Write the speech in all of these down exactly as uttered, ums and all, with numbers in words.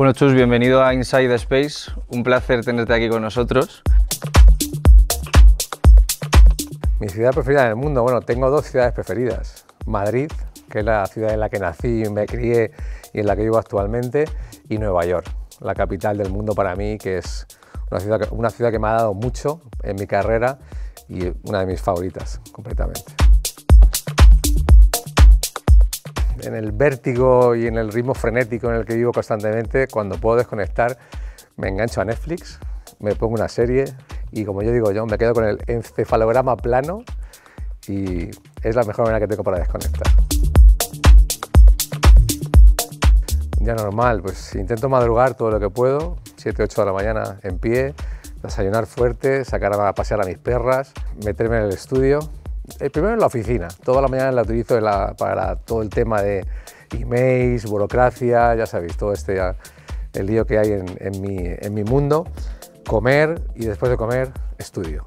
Bueno, Chus, bienvenido a Inside Space. Un placer tenerte aquí con nosotros. Mi ciudad preferida en el mundo. Bueno, tengo dos ciudades preferidas. Madrid, que es la ciudad en la que nací, me crié y en la que vivo actualmente, y Nueva York, la capital del mundo para mí, que es una ciudad que, una ciudad que me ha dado mucho en mi carrera y una de mis favoritas, completamente. En el vértigo y en el ritmo frenético en el que vivo constantemente, cuando puedo desconectar, me engancho a Netflix, me pongo una serie y, como yo digo yo, me quedo con el encefalograma plano y es la mejor manera que tengo para desconectar. Un día normal, pues intento madrugar todo lo que puedo, siete u ocho de la mañana en pie, desayunar fuerte, sacar a pasear a mis perras, meterme en el estudio. El primero en la oficina, toda la mañana la utilizo en la, para todo el tema de emails, burocracia, ya sabéis, todo este el lío que hay en, en, mi, en mi mundo. Comer y después de comer, estudio.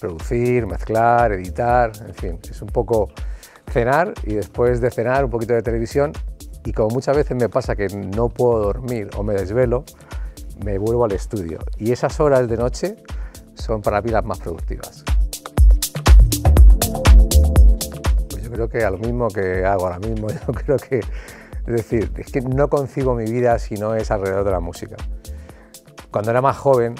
Producir, mezclar, editar, en fin, es un poco cenar y después de cenar un poquito de televisión. Y como muchas veces me pasa que no puedo dormir o me desvelo, me vuelvo al estudio. Y esas horas de noche son para mí las más productivas. Creo que a lo mismo que hago ahora mismo, yo creo que, es decir, es que no concibo mi vida si no es alrededor de la música. Cuando era más joven,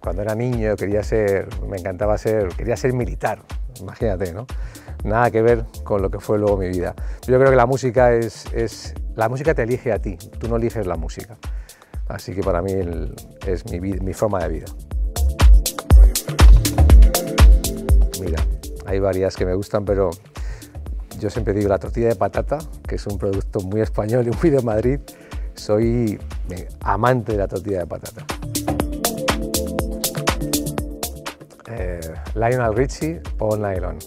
cuando era niño, quería ser, me encantaba ser, quería ser militar, imagínate, ¿no? Nada que ver con lo que fue luego mi vida. Yo creo que la música es, es la música te elige a ti, tú no eliges la música. Así que para mí el, es mi, mi forma de vida. Mira, hay varias que me gustan, pero yo siempre digo la tortilla de patata, que es un producto muy español y muy de Madrid. Soy amante de la tortilla de patata. Eh, Lionel Richie, Paul Nylon.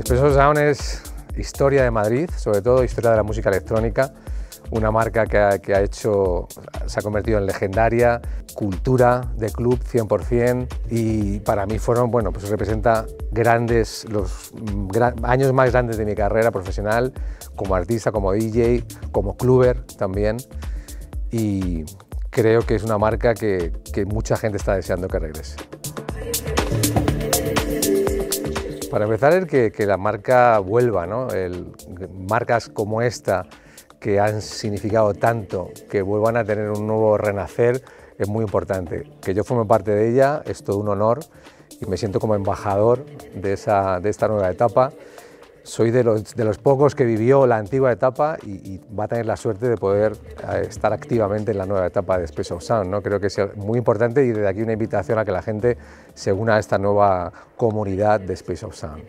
Space of Sound es historia de Madrid, sobre todo historia de la música electrónica. Una marca que ha, que ha hecho, se ha convertido en legendaria, cultura de club cien por cien, y para mí fueron, bueno, pues representa grandes, los gran, años más grandes de mi carrera profesional, como artista, como D J, como clubber también, y creo que es una marca que, que mucha gente está deseando que regrese. Para empezar, el que, que la marca vuelva, ¿no? El, marcas como esta, que han significado tanto, que vuelvan a tener un nuevo renacer, es muy importante. Que yo forme parte de ella es todo un honor y me siento como embajador de, esa, de esta nueva etapa. Soy de los, de los pocos que vivió la antigua etapa y, y va a tener la suerte de poder estar activamente en la nueva etapa de Space of Sound, ¿no? Creo que es muy importante y desde aquí una invitación a que la gente se una a esta nueva comunidad de Space of Sound.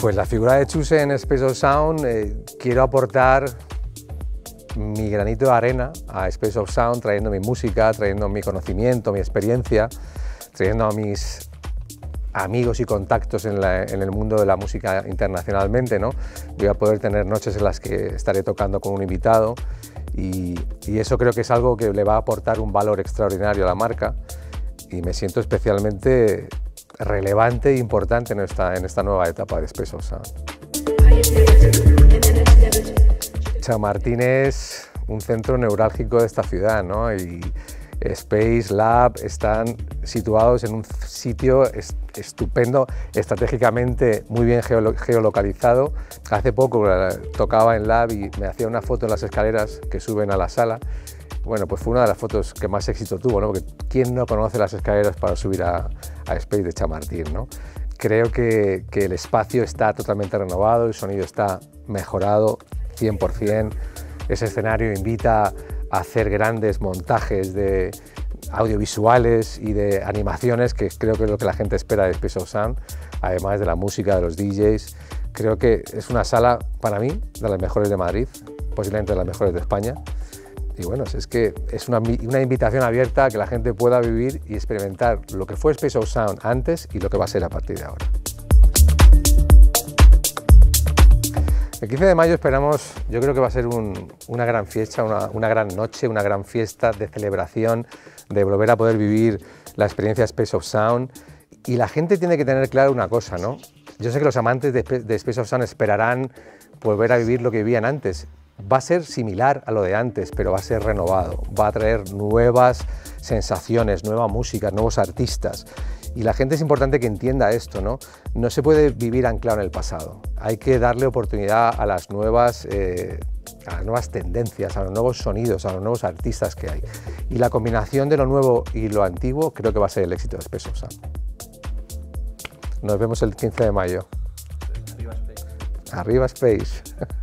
Pues la figura de Chus en Space of Sound, eh, quiero aportar mi granito de arena a Space of Sound, trayendo mi música, trayendo mi conocimiento, mi experiencia, trayendo a mis amigos y contactos en, la, en el mundo de la música internacionalmente, ¿no? Voy a poder tener noches en las que estaré tocando con un invitado y, y eso creo que es algo que le va a aportar un valor extraordinario a la marca y me siento especialmente relevante e importante en esta, en esta nueva etapa de Space of Sound. Chamartín es un centro neurálgico de esta ciudad, ¿no? Y Space, Lab están situados en un sitio estupendo, estratégicamente muy bien geolo geolocalizado. Hace poco tocaba en Lab y me hacía una foto en las escaleras que suben a la sala. Bueno, pues fue una de las fotos que más éxito tuvo, ¿no? Porque ¿quién no conoce las escaleras para subir a, a Space de Chamartín, ¿no? Creo que, que el espacio está totalmente renovado, el sonido está mejorado cien por cien. Ese escenario invita a hacer grandes montajes de audiovisuales y de animaciones, que creo que es lo que la gente espera de Space of Sound, además de la música, de los D Js. Creo que es una sala, para mí, de las mejores de Madrid, posiblemente de las mejores de España. Y bueno, es que es una, una invitación abierta a que la gente pueda vivir y experimentar lo que fue Space of Sound antes y lo que va a ser a partir de ahora. El quince de mayo esperamos, yo creo que va a ser un, una gran fiesta, una, una gran noche, una gran fiesta de celebración, de volver a poder vivir la experiencia Space of Sound. Y la gente tiene que tener claro una cosa, ¿no? Yo sé que los amantes de, de Space of Sound esperarán volver a vivir lo que vivían antes. Va a ser similar a lo de antes, pero va a ser renovado, va a traer nuevas sensaciones, nueva música, nuevos artistas. Y la gente es importante que entienda esto, ¿no? No se puede vivir anclado en el pasado. Hay que darle oportunidad a las nuevas, eh, a las nuevas tendencias, a los nuevos sonidos, a los nuevos artistas que hay. Y la combinación de lo nuevo y lo antiguo creo que va a ser el éxito de Space of Sound. Nos vemos el quince de mayo. Arriba Space. Arriba Space.